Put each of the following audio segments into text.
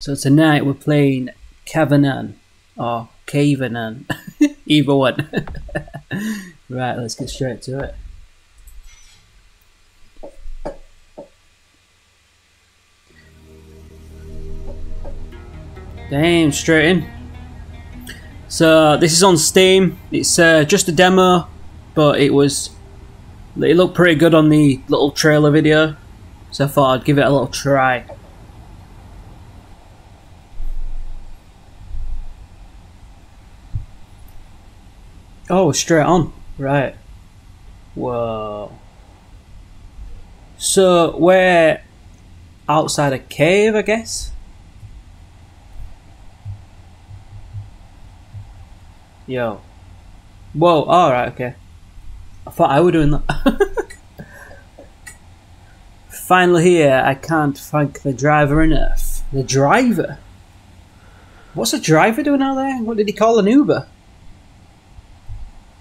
So tonight we're playing Kavernum or Kavernum, either one. Right, let's get straight to it. Damn, straight in. So this is on Steam. It's just a demo, but it looked pretty good on the little trailer video, so I thought I'd give it a little try. Oh, straight on. Right. Whoa. So we're outside a cave, I guess? Yo. Whoa, alright, okay. I thought I were doing that. Finally here, I can't thank the driver enough. The driver? What's a driver doing out there? What did he call an Uber?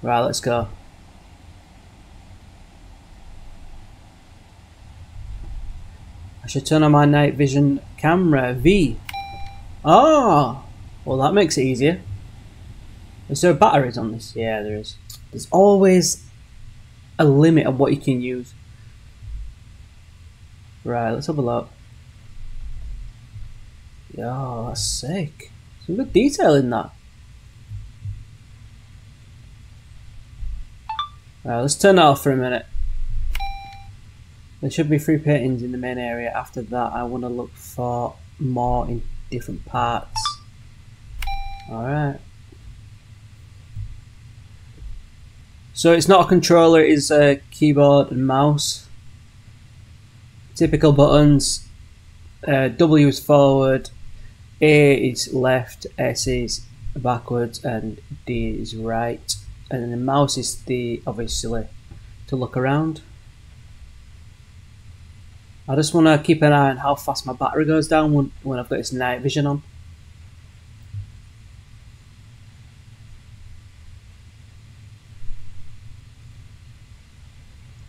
Right, let's go. I should turn on my night vision camera. V. Oh! Well, that makes it easier. Is there batteries on this? Yeah, there is. There's always a limit of what you can use. Right, let's have a look. Yo, that's sick. Some good detail in that. Let's turn that off for a minute. There should be three paintings in the main area. After that, I want to look for more in different parts. Alright. So it's not a controller, it's a keyboard and mouse. Typical buttons. W is forward, A is left, S is backwards, and D is right. And then the mouse is the, obviously, to look around. I just want to keep an eye on how fast my battery goes down when I've got this night vision on.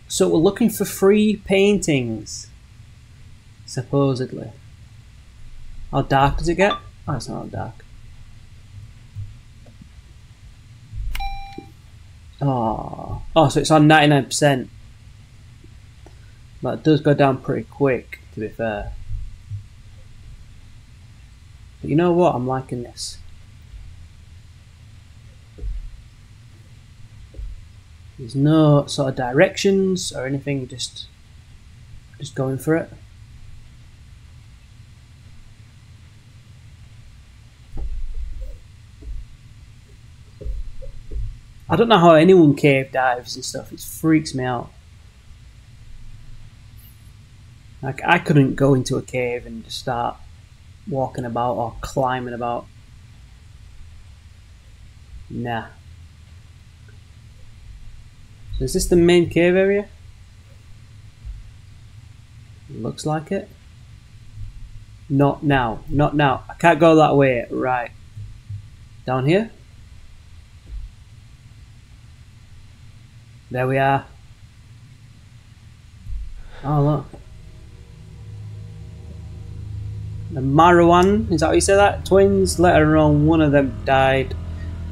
So we're looking for free paintings, supposedly. How dark does it get? Oh, it's not that dark. Oh, so it's on 99%. That does go down pretty quick, to be fair. But you know what? I'm liking this. There's no sort of directions or anything. Just going for it. I don't know how anyone cave dives and stuff. It freaks me out. Like, I couldn't go into a cave and just start walking about or climbing about. Nah. So is this the main cave area? Looks like it. Not now. Not now. I can't go that way. Right. Down here? There we are. Oh, look. The Maruan, is that what you say that? Twins, later on, one of them died.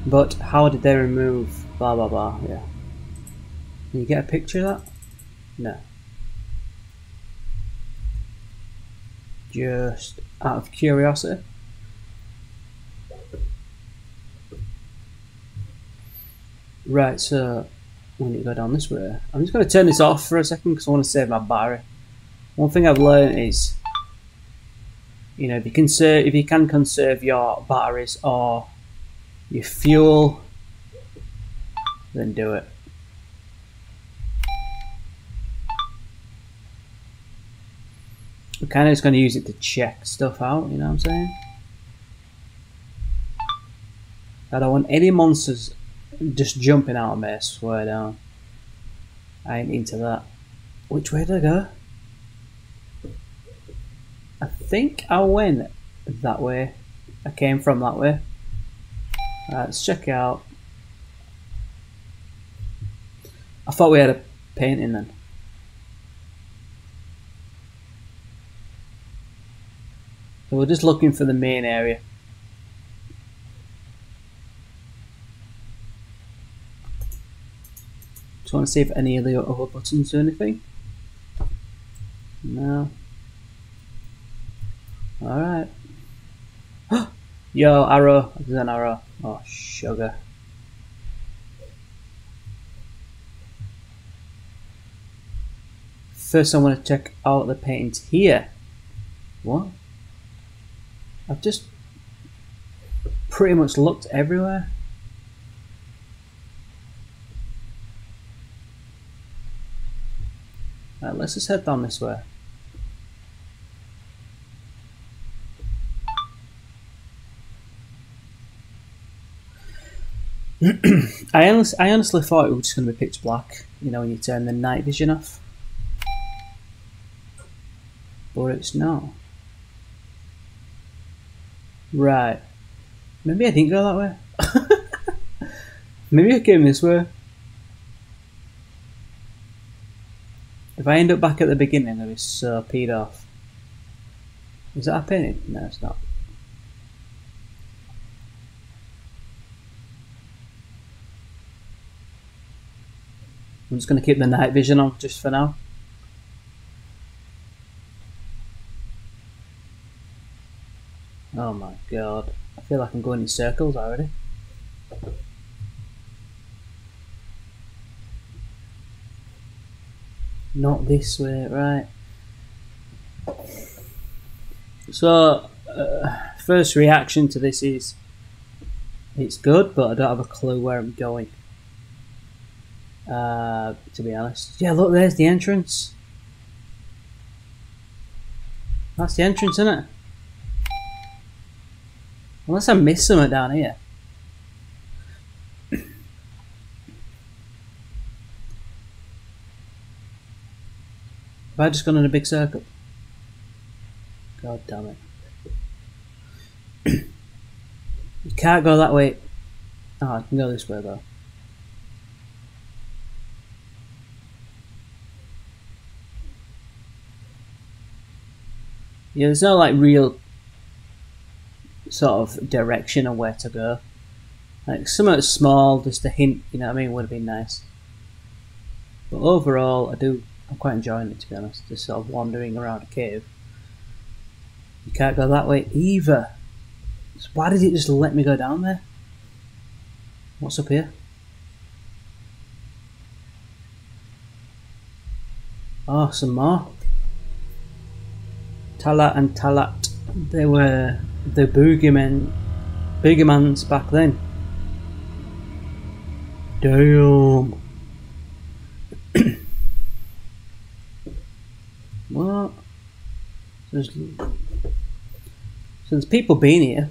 But how did they remove? Blah, blah, blah, yeah. Can you get a picture of that? No. Just out of curiosity. Right, so... when you go down this way, I'm just going to turn this off for a second because I want to save my battery. One thing I've learned is, you know, if you can conserve your batteries or your fuel, then do it. I'm kind of just going to use it to check stuff out, you know what I'm saying? I don't want any monsters just jumping out of me, I swear down. I ain't into that. Which way did I go? I think I went that way. I came from that way. Right, let's check it out. I thought we had a painting then. We're just looking for the main area. Just want to see if any of the other buttons do anything. No. Alright. Yo, arrow. There's an arrow. Oh, sugar. First I want to check out the paintings here. What? I've just pretty much looked everywhere. Right, let's just head down this way. I honestly thought it was just going to be pitch black, you know, when you turn the night vision off. But it's not. Right. Maybe I didn't go that way. Maybe I came this way. If I end up back at the beginning, I'll be so peed off. Is that a painting? No, it's not. I'm just going to keep the night vision on just for now. Oh my god, I feel like I'm going in circles already. Not this way, right. So, first reaction to this is, it's good, but I don't have a clue where I'm going. To be honest. Yeah, look, there's the entrance. That's the entrance, isn't it? Unless I miss something down here. Have I just gone in a big circle? God damn it. You can't go that way. Oh, I can go this way though. Yeah, there's no like real sort of direction on where to go. Like somewhat small, just a hint, you know what I mean, would have been nice. But overall, I'm quite enjoying it, to be honest, just sort of wandering around a cave. You can't go that way either. So why did it just let me go down there? What's up here? Oh, some more. Talat and Talat, they were the boogeymans back then. Damn. What? So there's people been here.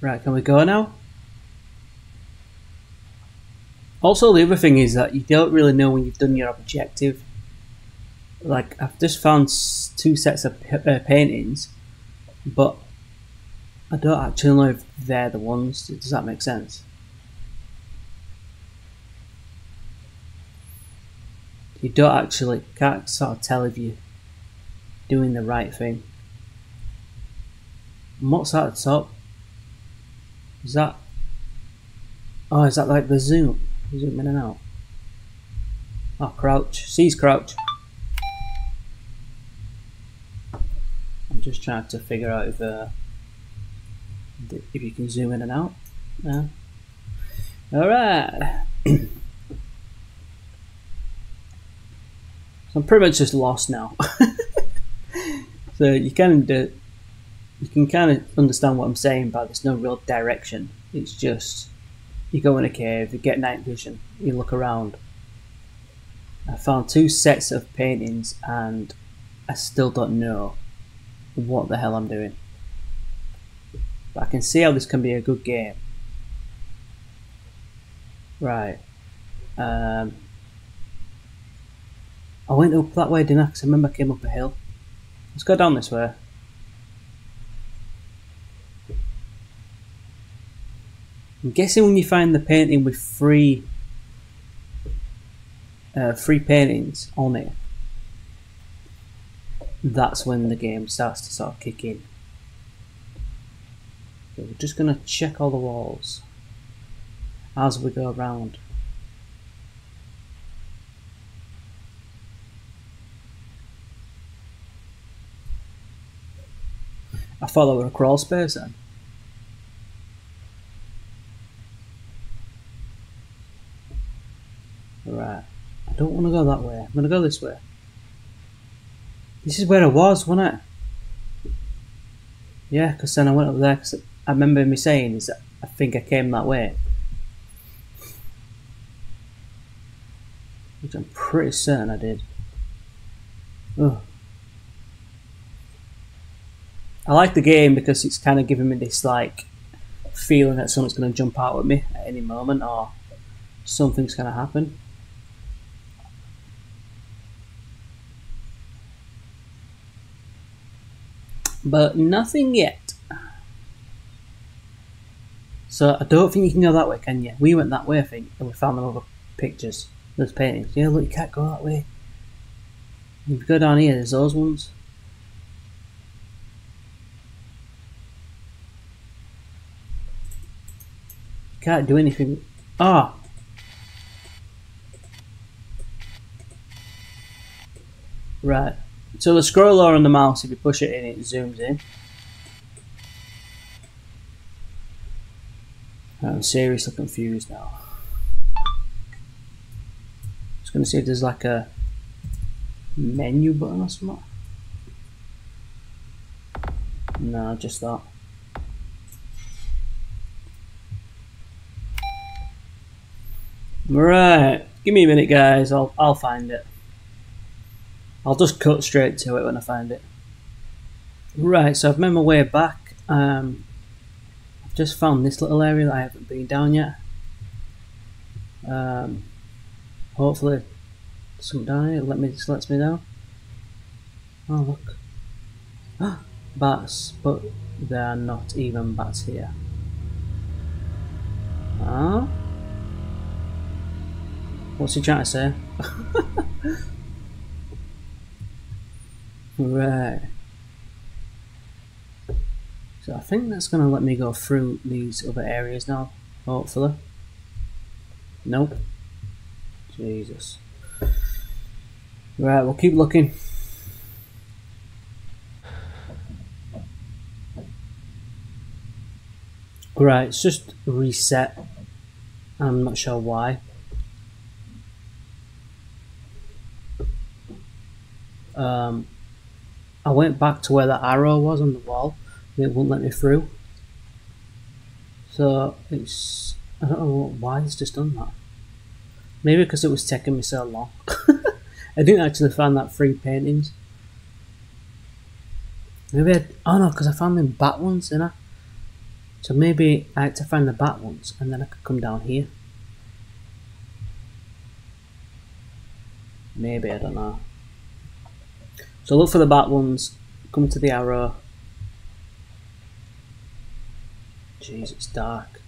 Right, can we go now? Also, the other thing is that you don't really know when you've done your objective. Like, I've just found two sets of paintings, but I don't actually know if they're the ones. Does that make sense? You don't actually, can't sort of tell if you're doing the right thing. And what's that at the top? Is that, oh, is that like the zoom? Zoom in and out. Oh, crouch. C's crouch. Just trying to figure out if you can zoom in and out. No. All right. So I'm pretty much just lost now. So you can kind of understand what I'm saying, but there's no real direction. It's just you go in a cave, you get night vision, you look around. I found two sets of paintings, and I still don't know what the hell I'm doing. But I can see how this can be a good game. Right. I went up that way, didn't I? Because I remember I came up a hill. Let's go down this way. I'm guessing when you find the painting with three paintings on it, that's when the game starts to sort of kick in. So we're just going to check all the walls as we go around. I thought that were a crawl space then. Right, I don't want to go that way, I'm going to go this way. This is where I was, wasn't it? Yeah, because then I went up there, because I remember me saying is that I think I came that way. Which I'm pretty certain I did. Oh. I like the game because it's kind of giving me this like feeling that someone's going to jump out at me at any moment or something's going to happen. But nothing yet. So I don't think you can go that way, can you? We went that way, I think, and we found them other pictures, those paintings. Yeah, look, you can't go that way. If you go down here, there's those ones. Can't do anything. Ah! Right. So the scroller on the mouse, if you push it in, it zooms in. I'm seriously confused now. Just gonna see if there's like a menu button or something. No, just that. Right, give me a minute guys, I'll find it. I'll just cut straight to it when I find it. Right, so I've made my way back. I've just found this little area that I haven't been down yet. Hopefully something down here lets me down. Oh look. Bats, but there are not even bats here. Ah. What's he trying to say? Right. So I think that's going to let me go through these other areas now, hopefully. Nope. Jesus. Right, we'll keep looking. Right, it's just reset. I'm not sure why. I went back to where the arrow was on the wall and it wouldn't let me through, so it's, I don't know why it's just done that. Maybe because it was taking me so long. I didn't actually find that free paintings. Maybe I, oh no, because I found them bat ones, didn't I? So maybe I had to find the bat ones and then I could come down here. Maybe, I don't know. So look for the bat ones, come to the arrow. Jeez, it's dark.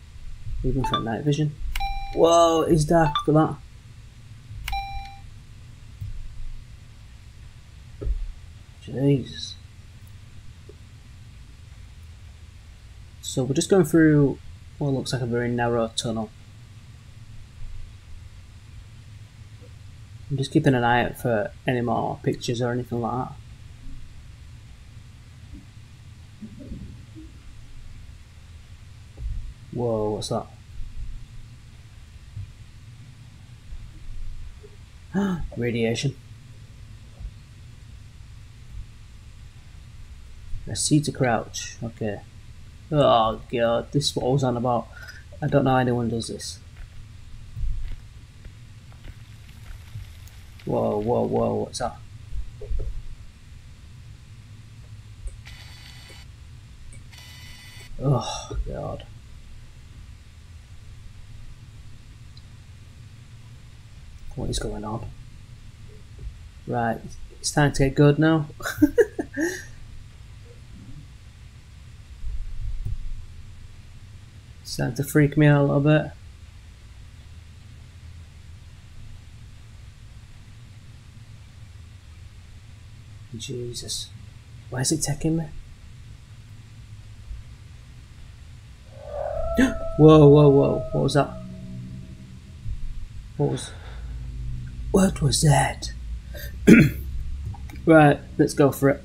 Even for night vision. Whoa, it's dark, look at that. Jeez. So we're just going through what looks like a very narrow tunnel. I'm just keeping an eye out for any more pictures or anything like that. Whoa, what's that? Radiation. I see to crouch. Okay. Oh god, this is what I was on about. I don't know how anyone does this. Whoa, whoa, whoa, what's that? Oh, God. What is going on? Right, it's time to get good now. It's time to freak me out a little bit. Jesus. Why is it taking me? Whoa, whoa, whoa. What was that? What was that? Right, let's go for it.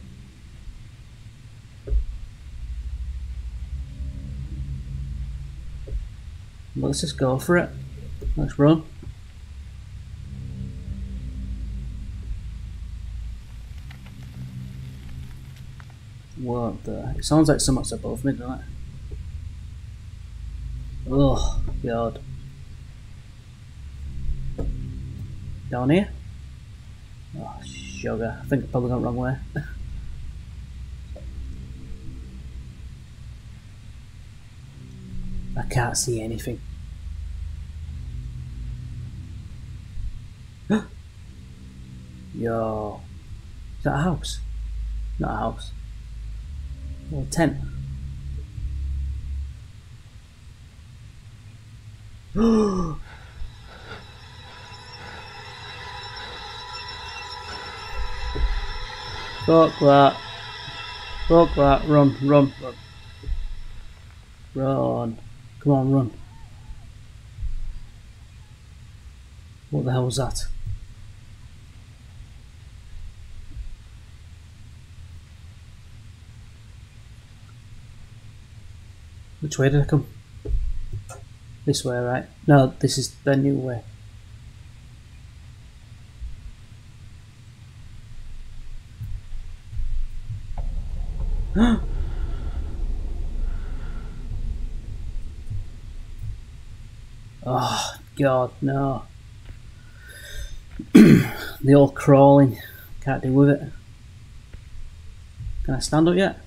Let's just go for it. Let's run. What the? It sounds like something's above me, doesn't it? Oh, God. Down here? Oh, sugar. I think I probably got the wrong way. I can't see anything. Yo. Is that a house? Not a house. Or a tent. Oh! Fuck that. Fuck that. Run, run, run. Run. Come on, run. What the hell was that? Which way did I come? This way, right? No, this is the new way. Oh, God, no. The old crawling. Can't deal with it. Can I stand up yet?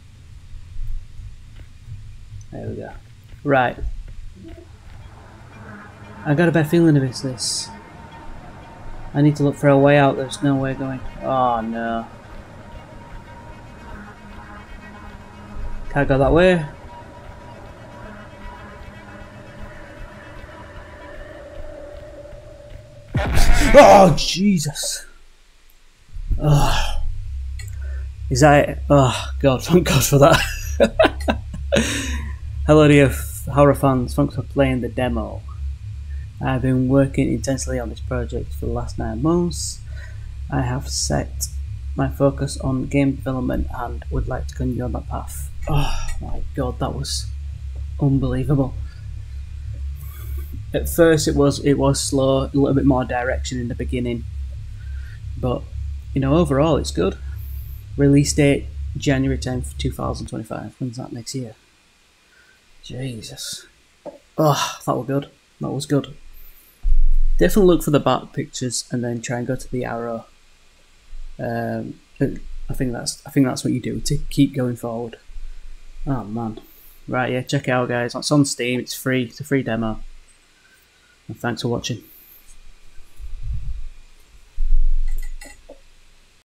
There we go. Right. I got a bad feeling about this. I need to look for a way out. There's no way going. Oh, no. Can't go that way. Oh, Jesus. Oh. Is that it? Oh, God. Thank God for that. Hello to you horror fans. Thanks for playing the demo. I've been working intensely on this project for the last 9 months. I have set my focus on game development and would like to continue on that path. Oh my God, that was unbelievable. At first it was slow, a little bit more direction in the beginning, but you know, overall it's good. Release date January 10th 2025. When's that? Next year. Jesus. Oh, that was good. That was good. Definitely look for the back pictures and then try and go to the arrow. I think that's what you do to keep going forward. Oh man. Right, yeah, check it out guys. It's on Steam, it's free, it's a free demo. And thanks for watching.